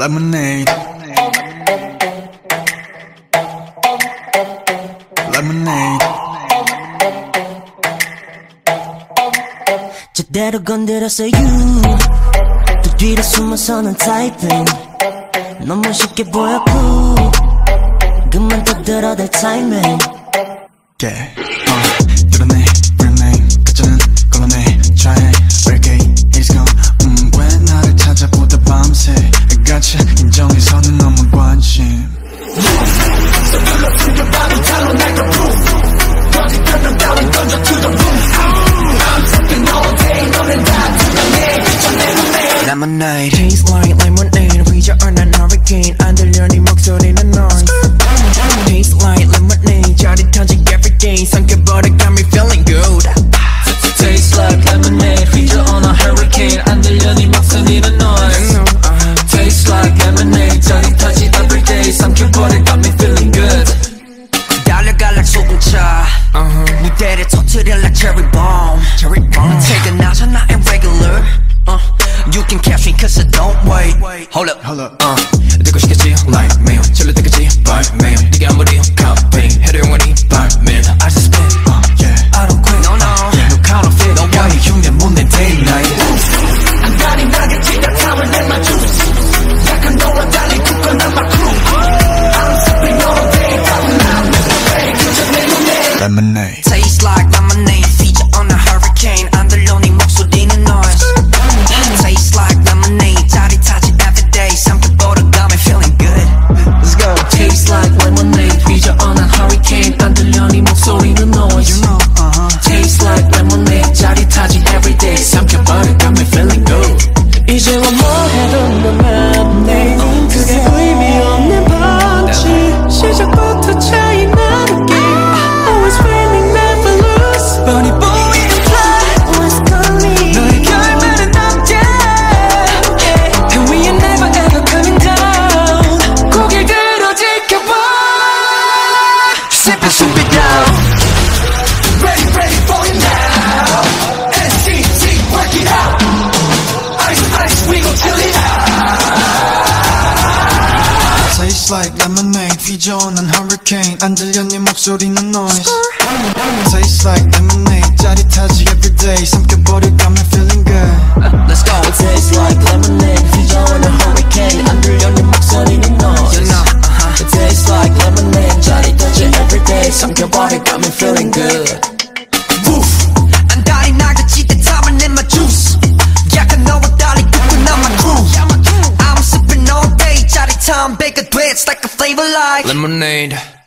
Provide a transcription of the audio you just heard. Lemonade. Lemonade. 제대로 건드렸어 you. 또 뒤로 숨어서는 typing. 너무 쉽게 보였고 그만 떠들어댈 timing. Yeah. 드러내 real name. 가짜는 걸러내 try해. Real game is gone. 왜 나를 찾아보다 밤새. 인정해서는 너무 관심. So pull up to your body, turn on like a roof. 거짓들은 따윈 던져 to the roof. I'm talking all day, 너는 다 드러내. 미쳐내는 내 Lemonade. Taste like lemonade. We are on a hurricane. 안 들려 네 목소리는 넌. Taste like lemonade. 짜릿한지 every day. 삼켜버려 got me feeling good. Taste like lemonade. We are on a hurricane. 안 들려 네 목소리는 넌. Tastes like lemonade, 짜릿하지 every day. 삼켜버린 got me feeling good. 달려갈락 소금차 무대를 터뜨려 like cherry bomb. 퇴근하자 나의 regular. You can catch me cause I don't wait. Hold up, 듣고 싶겠지 like mail. 절로 듣겠지 by mail. 네가 아무리 copy 해도 영원히 by mail. I just spin, yeah. I don't quit, no no. No counterfeit, no way. 흉내 못 내 day night. 안 다리 나겠지 나 타면 내 맘 주지. Lemonade. Tastes like lemonade. Feature on a hurricane. 안 들려 네 목소리는 noise. Tastes like lemonade. 짜릿하지 every day. 삼켜버려 got me feeling good. Let's go. Tastes like lemonade. Feature on a hurricane. 안 들려 네 목소리는 noise. You know, Tastes like lemonade. 짜릿하지 every day. 삼켜버려 got me feeling good. 이제 와 뭐해도 넌 맘내. 그게 의미 없는 반지. 시작부터 차이 나는 게. Tastes like lemonade, feature on a hurricane. 안 들려 네 목소리는 noise. Tastes like lemonade, 짜릿하지 every day. 삼켜버려 got me feeling good. Let's go. It tastes like lemonade, feature on a hurricane. 안 들려 네 목소리는 noise. It tastes like lemonade, 짜릿하지 every day. 삼켜버려 got me feeling good. Woof. 안 달이 나겠지 내 탑은 in my juice. 약간 너와 달리 굳고 난 my crew. I'm sipping all day, 짜릿함 배가 돼. It's like a flavor like lemonade.